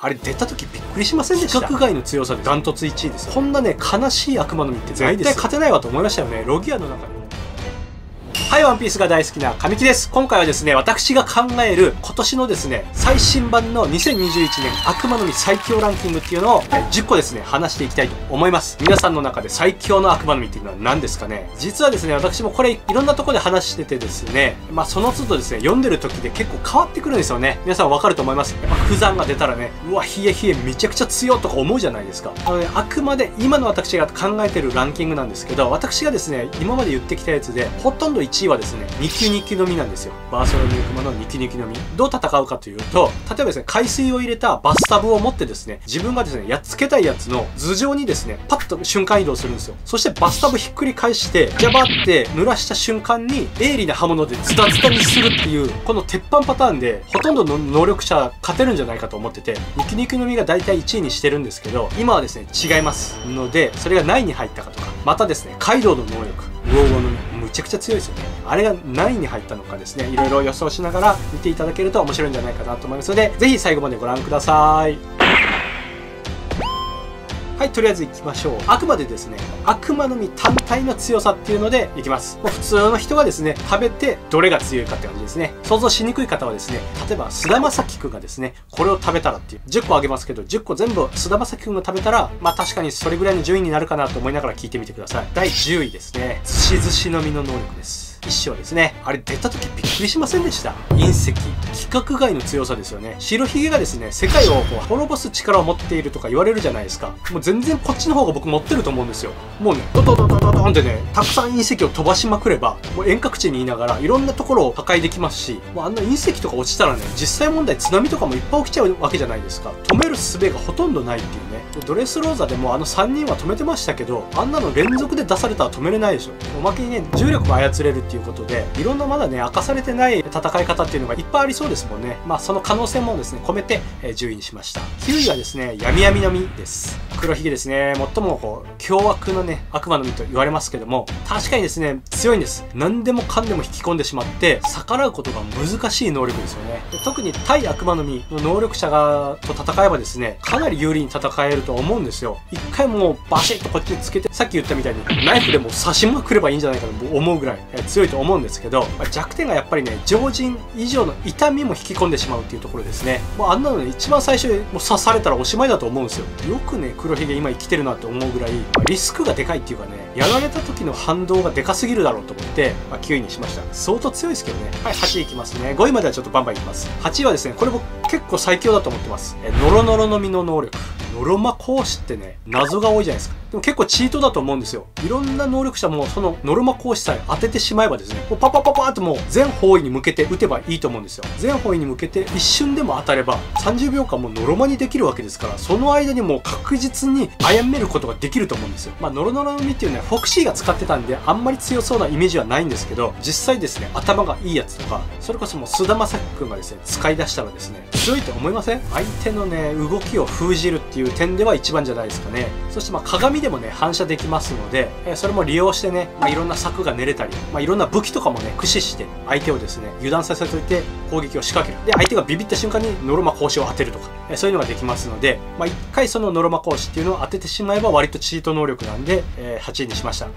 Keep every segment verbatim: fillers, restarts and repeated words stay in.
あれ出た時びっくりしませんでした。規格外の強さでダントツいちいです。こんなね悲しい悪魔の実って絶対勝てないわと思いましたよね、ロギアの中に。はい、ワンピースが大好きな神木です。今回はですね、私が考える今年のですね、最新版のにせんにじゅういちねん悪魔の実最強ランキングっていうのをじゅっこですね、話していきたいと思います。皆さんの中で最強の悪魔の実っていうのは何ですかね？実はですね、私もこれいろんなとこで話しててですね、まあその都度ですね、読んでる時で結構変わってくるんですよね。皆さんわかると思います。やっぱクザンが出たらね、うわ、冷え冷えめちゃくちゃ強いとか思うじゃないですか。あのね、あくまで今の私が考えてるランキングなんですけど、私がですね、今まで言ってきたやつで、ほとんどいちいはですね、ニキニキの実なんですよ。バーソロニュークマのニキニキの実。どう戦うかというと、例えばですね、海水を入れたバスタブを持ってですね、自分がですね、やっつけたいやつの頭上にですね、パッと瞬間移動するんですよ。そしてバスタブひっくり返して、ジャバって濡らした瞬間に、鋭利な刃物でズタズタにするっていう、この鉄板パターンで、ほとんどの能力者勝てるんじゃないかと思ってて、ニキニキの実が大体いちいにしてるんですけど、今はですね、違います。ので、それがないに入ったかとか、またですね、カイドウの能力、ウオウオの実。めちゃくちゃ強いですよね。あれが何に入ったのかですね、いろいろ予想しながら見ていただけると面白いんじゃないかなと思いますので、ぜひ最後までご覧ください。はい、とりあえず行きましょう。あくまでですね、悪魔の実単体の強さっていうのでいきます。もう普通の人がですね、食べてどれが強いかって感じですね。想像しにくい方はですね、例えば菅田将暉くんがですね、これを食べたらっていうじゅっこあげますけど、じゅっこ全部菅田将暉くんが食べたら、まあ確かにそれぐらいの順位になるかなと思いながら聞いてみてください。だいじゅういですね、ずしずしの実の能力です。一生ですね、あれ出た時びっくりしませんでした。隕石、規格外の強さですよね。白ひげがですね、世界をこう滅ぼす力を持っているとか言われるじゃないですか。もう全然こっちの方が僕持ってると思うんですよ。もうね、ドドドドドドンってね、たくさん隕石を飛ばしまくれば、もう遠隔地にいながらいろんなところを破壊できますし、もうあんな隕石とか落ちたらね、実際問題津波とかもいっぱい起きちゃうわけじゃないですか。止める術がほとんどないっていうね。でドレスローザでもあのさんにんは止めてましたけど、あんなの連続で出されたら止めれないでしょ。おまけにね、重力も操れるってということで、いろんなまだね明かされてない戦い方っていうのがいっぱいありそうですもんね。まあその可能性もですね込めてじゅういにしました。きゅういはですね、闇闇の実です。黒ひげですね、最もこう凶悪なね悪魔の実と言われますけども、確かにですね強いんです。何でもかんでも引き込んでしまって逆らうことが難しい能力ですよね。で特に対悪魔の実の能力者がと戦えばですね、かなり有利に戦えると思うんですよ。一回もうバシッとこっちにつけて、さっき言ったみたいにナイフでも刺しまくればいいんじゃないかと思うぐらい強いと思うんですけど、まあ、弱点がやっぱりね、常人以上の痛みも引き込んでしまうっていうところですね。もうあんなのね、一番最初にもう刺されたらおしまいだと思うんですよ。よくね黒ひげ今生きてるなって思うぐらい、まあ、リスクがでかいっていうかね、やられた時の反動がでかすぎるだろうと思って、まあ、きゅういにしました。相当強いですけどね。はい、はちいいきますね。ごいまではちょっとバンバンいきます。はちいはですね、これ僕結構最強だと思ってます。えノロノロの実の能力、ノロマ講師ってね、謎が多いじゃないですか。でも結構チートだと思うんですよ。いろんな能力者もそのノロマ講師さえ当ててしまえばですね、もうパパパパーっともう全方位に向けて打てばいいと思うんですよ。全方位に向けて一瞬でも当たればさんじゅうびょうかんもノロマにできるわけですから、その間にもう確実に殺めることができると思うんですよ。まあノロノロの実っていうのはフォクシーが使ってたんで、あんまり強そうなイメージはないんですけど、実際ですね、頭がいいやつとか、それこそもう菅田将暉くんがですね、使い出したらですね、強いと思いません？相手のね、動きを封じるっていういう点では一番じゃないですかね。そしてまあ鏡でもね反射できますので、えー、それも利用してね、まあ、いろんな策が練れたり、まあ、いろんな武器とかもね駆使して相手をですね油断させといて攻撃を仕掛ける。で相手がビビった瞬間にノロマ講師を当てるとか、えー、そういうのができますので、まあ、いっかいそのノロマ講師っていうのを当ててしまえば割とチート能力なんで、えー、はちいにしました。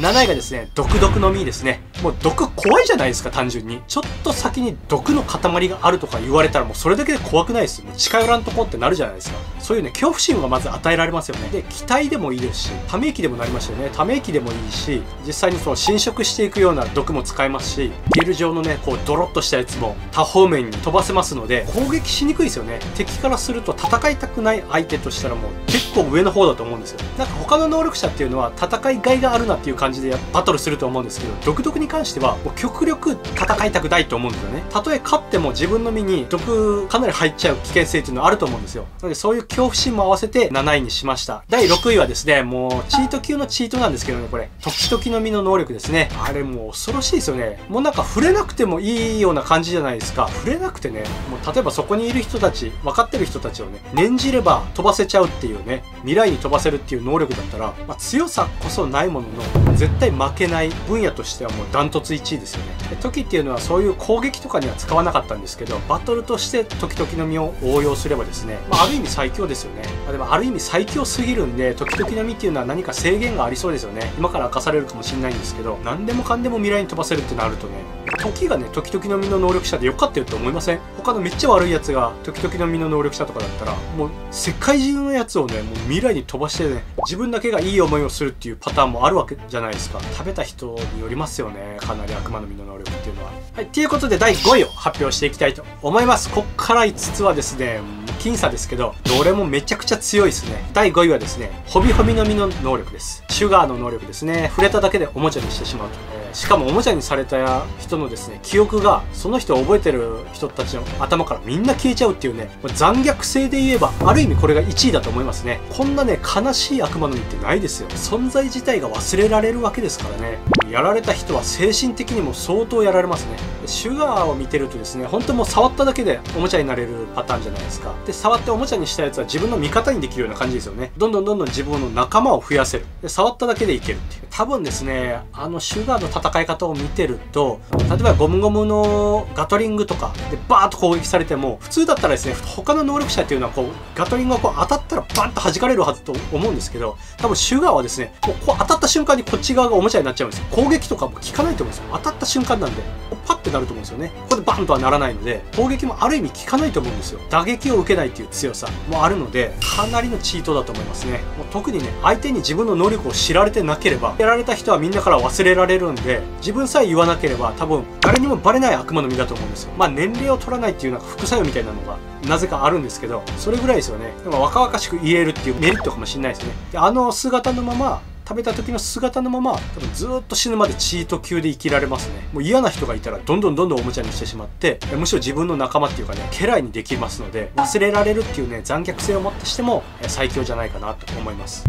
なないがですね、毒毒の実ですね。もう毒怖いじゃないですか、単純に。ちょっと先に毒の塊があるとか言われたらもうそれだけで怖くないです。もう近寄らんとこってなるじゃないですか。そういうね、恐怖心がまず与えられますよね。で、期待でもいいですし、ため息でもなりましたよね。ため息でもいいし、実際にその侵食していくような毒も使えますし、ゲル状のね、こうドロッとしたやつも多方面に飛ばせますので、攻撃しにくいですよね。敵からすると戦いたくない相手としたらもう結構上の方だと思うんですよ。なんか他の能力者っていうのは戦いがいがあるなっていう感じ感じでバトルすると思うんですけど、毒毒に関してはもう極力戦いたくないと思うんですよね。たとえ勝っても自分の身に毒かなり入っちゃう危険性っていうのはあると思うんですよ。なのでそういう恐怖心も合わせてなないにしました。だいろくいはですね、もうチート級のチートなんですけどね、これトキトキの実の能力ですね。あれもう恐ろしいですよね。もうなんか触れなくてもいいような感じじゃないですか。触れなくてね、もう例えばそこにいる人たち、分かってる人たちをね念じれば飛ばせちゃうっていうね、未来に飛ばせるっていう能力だったら、まあ、強さこそないものの絶対負けない分野としてはもうダントツいちいですよね。でトキっていうのはそういう攻撃とかには使わなかったんですけど、バトルとしてトキトキの実を応用すればですね、まあ、ある意味最強ですよね。まあ、でもある意味最強すぎるんで、トキトキの実っていうのは何か制限がありそうですよね。今から明かされるかもしれないんですけど、何でもかんでも未来に飛ばせるってなるとね、トキがねトキトキの実の能力者でよかったよって思いません？他のめっちゃ悪いやつがトキトキの実の能力者とかだったら、もう世界中のやつをねもう未来に飛ばしてね、自分だけがいい思いをするっていうパターンもあるわけじゃないですか。食べた人によりますよね、かなり悪魔の実の能力っていうのは。はい、ということでだいごいを発表していきたいと思います。こっからいつつはですね僅差ですけど、どれもめちゃくちゃ強いですね。だいごいはですね、ホビホビの実の能力です。シュガーの能力ですね。触れただけでおもちゃにしてしまうと、えー、しかもおもちゃにされた人のですね記憶がその人を覚えてる人たちの頭からみんな消えちゃうっていうね、残虐性で言えばある意味これがいちいだと思いますね。こんなね悲しい悪魔の実ってないですよ。存在自体が忘れられるわけですからね。やられた人は精神的にも相当やられますね。シュガーを見てるとですね、本当もう触っただけでおもちゃになれるパターンじゃないですか。で触っておもちゃにしたやつは自分の味方にできるような感じですよね。どんどんどんどん自分の仲間を増やせる。で触っただけでいけるっていう。多分ですね、あのシュガーの戦い方を見てると、例えばゴムゴムのガトリングとかでバーッと攻撃されても、普通だったらですね他の能力者っていうのはこうガトリングがこう当たったらバンと弾かれるはずと思うんですけど、多分シュガーはですねこう当たった瞬間にこっち側がおもちゃになっちゃうんですよ。攻撃とかも効かないと思うんですよ。当たった瞬間なんでパッてなると思うんですよね。ここでバンとはならないので、攻撃もある意味効かないと思うんですよ。打撃を受けないっていう強さもあるので、かなりのチートだと思いますね。もう特にね、相手に自分の能力を知られてなければ、やられた人はみんなから忘れられるんで、自分さえ言わなければ多分誰にもバレない悪魔の実だと思うんですよ。まあ年齢を取らないっていうなんか副作用みたいなのがなぜかあるんですけど、それぐらいですよね。でも若々しく言えるっていうメリットかもしれないですね。であの姿のまま、食べた時の姿のまま多分ずっと死ぬまでチート級で生きられますね。もう嫌な人がいたらどんどんどんどんおもちゃにしてしまって、むしろ自分の仲間っていうかね家来にできますので、忘れられるっていうね残虐性をもってしても最強じゃないかなと思います。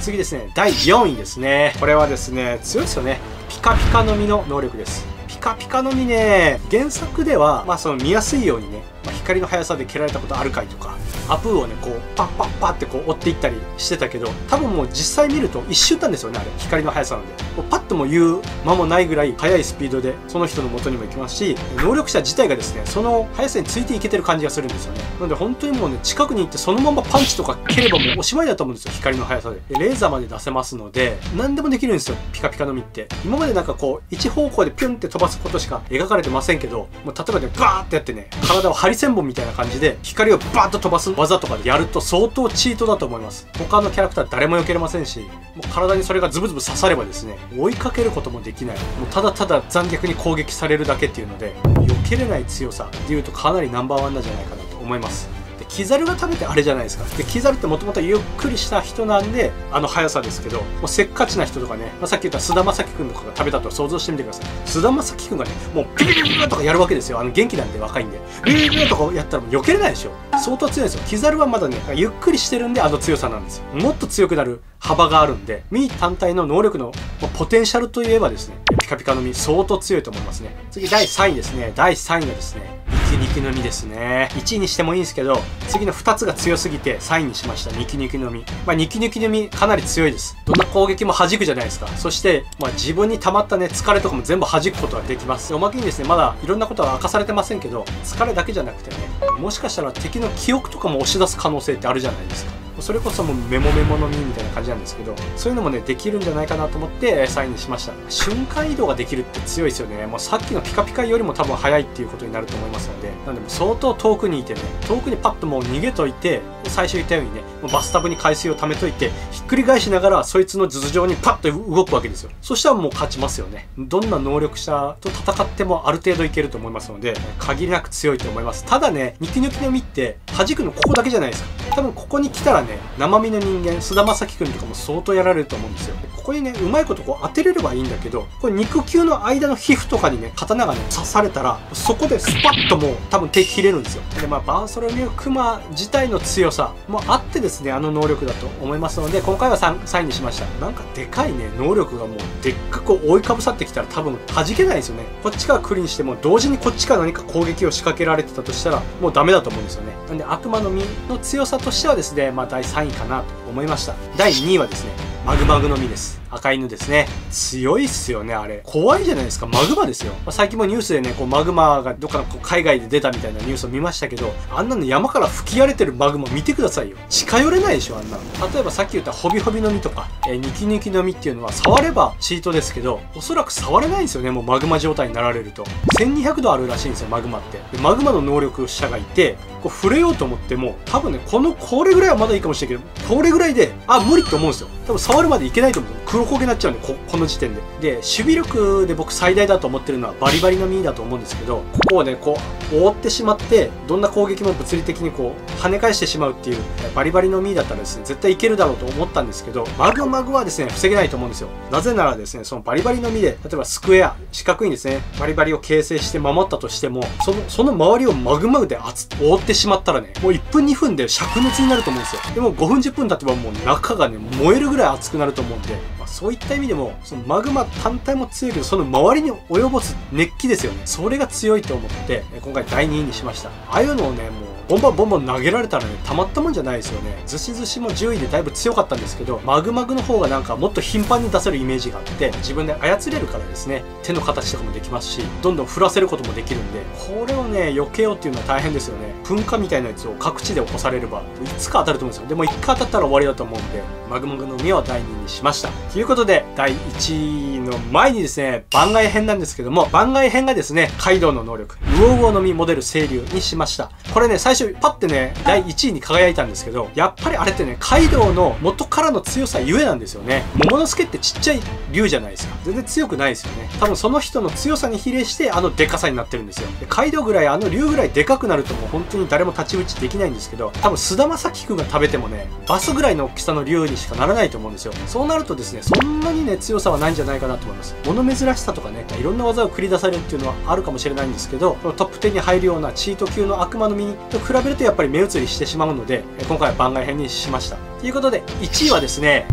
次ですね、だいよんいですね。これはですね強いですよね。ピカピカの実の能力です。ピカピカの実ね、原作ではまあその見やすいようにね、まあ、光の速さで蹴られたことあるかいとか、アプーをねこうパッパッパッってこう追っていったりしてたけど、多分もう実際見ると一瞬なんですよね。あれ光の速さなんでもうパッとも言う間もないぐらい速いスピードでその人の元にも行きますし、能力者自体がですねその速さについていけてる感じがするんですよね。なので本当にもうね近くに行ってそのままパンチとか蹴ればもうおしまいだと思うんですよ。光の速さでレーザーまで出せますので、何でもできるんですよピカピカの実って。今までなんかこう一方向でピュンって飛ばすことしか描かれてませんけど、もう例えばねバーってやってね体を針千本みたいな感じで光をバーッと飛ばす技とかでやると相当チートだと思います。他のキャラクター誰も避けれませんし、もう体にそれがズブズブ刺さればですね追いかけることもできない、もうただただ残虐に攻撃されるだけっていうので、避けれない強さでいうとかなりナンバーワンなんじゃないかなと思います。でキザルが食べてあれじゃないですか。でキザルってもともとゆっくりした人なんであの速さですけど、もうせっかちな人とかね、まあ、さっき言った菅田将暉君とかが食べたと想像してみてください。菅田将暉君がねもうピリピリピリとかやるわけですよ。あの元気なんで若いんでピリピリとかやったらもう避けれないでしょ。相当強いんですよ。キザルはまだねゆっくりしてるんであの強さなんですよ。もっと強くなる幅があるんで、ミー単体の能力のポテンシャルといえばですねピカピカの実相当強いと思いますね。次だいさんいですね。だいさんいがですねニキニキの実ですね。いちいにしてもいいんですけど、次のふたつが強すぎてさんいにしました。ニキニキの実、まあ、ニキニキの実かなり強いです。どんな攻撃も弾くじゃないですか。そして、まあ、自分に溜まったね疲れとかも全部弾くことができます。おまけにですねまだいろんなことは明かされてませんけど、疲れだけじゃなくてね、もしかしたら敵の記憶とかも押し出す可能性ってあるじゃないですか。それこそもうメモメモの実みたいな感じなんですけど、そういうのもねできるんじゃないかなと思ってさんいにしました。瞬間移動ができるって強いですよね。もうさっきのピカピカよりも多分早いっていうことになると思いますので、なんでも相当遠くにいてね、遠くにパッともう逃げといて、最初言ったようにねもうバスタブに海水を溜めといてひっくり返しながらそいつの頭上にパッと動くわけですよ。そしたらもう勝ちますよね。どんな能力者と戦ってもある程度いけると思いますので、限りなく強いと思います。ただねニキニキの実って弾くのここだけじゃないですか。多分ここに来たらね生身の人間菅田将暉君とかも相当やられると思うんですよ。ここにねうまいことこう当てれればいいんだけど、これ肉球の間の皮膚とかにね刀がね刺されたらそこでスパッともう多分手切れるんですよ。でまあバーソロミュークマ自体の強さもあってですねあの能力だと思いますので、今回は 3, 3位にしました。なんかでかいね能力がもうでっかく覆いかぶさってきたら多分弾けないですよね。こっちからクリーンしても同時にこっちから何か攻撃を仕掛けられてたとしたらもうダメだと思うんですよね。なんで悪魔の実の強さとしてはですねまあだいさんいかなと思いました。だいにいはですねマグマグの実です。赤犬ですね。強いっすよね、あれ。怖いじゃないですか。マグマですよ。まあ、最近もニュースでね、こうマグマがどっかのこう海外で出たみたいなニュースを見ましたけど、あんなの山から吹き荒れてるマグマ見てくださいよ。近寄れないでしょ、あんなの。例えばさっき言ったホビホビの実とか、えー、ニキニキの実っていうのは触ればチートですけど、おそらく触れないんですよね、もうマグマ状態になられると。せんにひゃくどあるらしいんですよ、マグマって。でマグマの能力者がいて、こう触れようと思っても、多分ね、この、これぐらいはまだいいかもしれないけど、これぐらいで、あ、無理って思うんですよ。多分触るまでいけないと思う。黒焦げになっちゃうんで、こ、この時点で。で、守備力で僕最大だと思ってるのはバリバリの実だと思うんですけど、ここをね、こう、覆ってしまって、どんな攻撃も物理的にこう、跳ね返してしまうっていう、バリバリの実だったらですね、絶対いけるだろうと思ったんですけど、マグマグはですね、防げないと思うんですよ。なぜならですね、そのバリバリの実で、例えばスクエア、四角いんですね、バリバリを形成して守ったとしても、その、その周りをマグマグで覆ってしまったらね、もういっぷんにふんで灼熱になると思うんですよ。でもごふんじゅっぷん経てばもう中がね、燃えるぐらい熱くなると思うんで、まあ、そういった意味でもそのマグマ単体も強いけど、その周りに及ぼす熱気ですよね、それが強いと思って今回だいにいにしました。ああいうのをね、もうボンボンボンボン投げられたらね、たまったもんじゃないですよね。ずしずしもじゅういでだいぶ強かったんですけど、マグマグの方がなんかもっと頻繁に出せるイメージがあって、自分で操れるからですね、手の形とかもできますし、どんどん振らせることもできるんで、これをね避けようっていうのは大変ですよね。噴火みたいなやつを各地で起こされればいつか当たると思うんですよ。でもいっかい当たったら終わりだと思うんで、マグマグの実をだいにいにしました。ということでだいいちいの前にですね、番外編なんですけども、番外編がですね、カイドウの能力ウオウオの実モデル清流にしました。これね、最初パッてねだいいちいに輝いたんですけど、やっぱりあれってね、カイドウの元からの強さゆえなんですよね。モモの助ってちっちゃい竜じゃないですか。全然強くないですよね。多分その人の強さに比例してあのでかさになってるんですよ。でカイドウぐらい、あの竜ぐらいでかくなるともう本当に誰も太刀打ちできないんですけど、多分菅田将暉くんが食べてもね、バスぐらいの大きさの竜にしかならないと思うんですよ。そうなるとですね、そんなにね強さはないんじゃないかなと思います。物珍しさとかね、いろんな技を繰り出されるっていうのはあるかもしれないんですけど、このトップじゅうに入るようなチート級の悪魔の実と比べるとやっぱり目移りしてしまうので、今回は番外編にしました。ということでいちいはですね、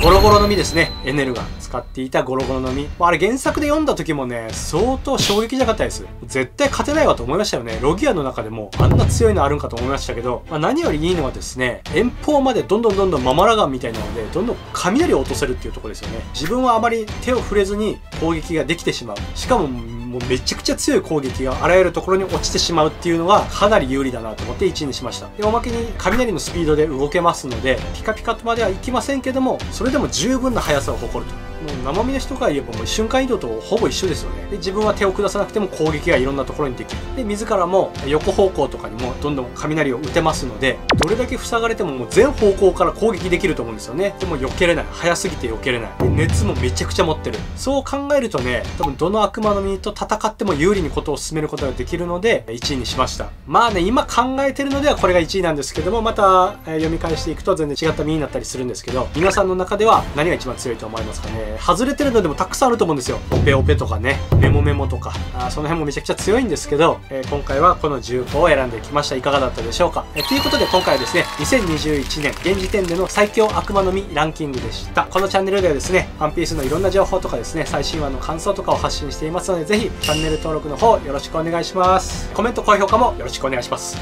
ゴロゴロの実ですね。エネルが使っていたゴロゴロの実。あれ原作で読んだ時もね、相当衝撃じゃなかったです。絶対勝てないわと思いましたよね。ロギアの中でもあんな強いのあるんかと思いましたけど、まあ、何よりいいのはですね、遠方までどんどんどんどんママラガンみたいなので、どんどん雷を落とせるっていうところですよね。自分はあまり手を触れずに攻撃ができてしまう。しかも、もうめちゃくちゃ強い攻撃があらゆるところに落ちてしまうっていうのがかなり有利だなと思っていちいにしました。でおまけに雷のスピードで動けますので、ピカピカとまではいきませんけども、それでも十分な速さを誇ると。もう生身の人から言えばもう瞬間移動とほぼ一緒ですよね。で自分は手を下さなくても攻撃がいろんなところにできる。で自らも横方向とかにもどんどん雷を打てますので、どれだけ塞がれてももう全方向から攻撃できると思うんですよね。でも避けれない、速すぎて避けれない。で熱もめちゃくちゃ持ってる。そう考えるとね、多分どの悪魔の実と戦っても有利にことを進めることができるのでいちいにしました。まあね、今考えてるのではこれがいちいなんですけども、また読み返していくと全然違った実になったりするんですけど、皆さんの中では何が一番強いと思いますかね。外れてるのでもたくさんあると思うんですよ。オペオペとかね、メモメモとか、あその辺もめちゃくちゃ強いんですけど、えー、今回はこのじゅっこを選んできました。いかがだったでしょうか。えー、ということで今回はですね、にせんにじゅういちねん現時点での最強悪魔の実ランキングでした。このチャンネルではですね、ワンピースのいろんな情報とかですね、最新話の感想とかを発信していますので、ぜひチャンネル登録の方よろしくお願いします。コメント、高評価もよろしくお願いします。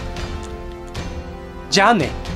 じゃあね。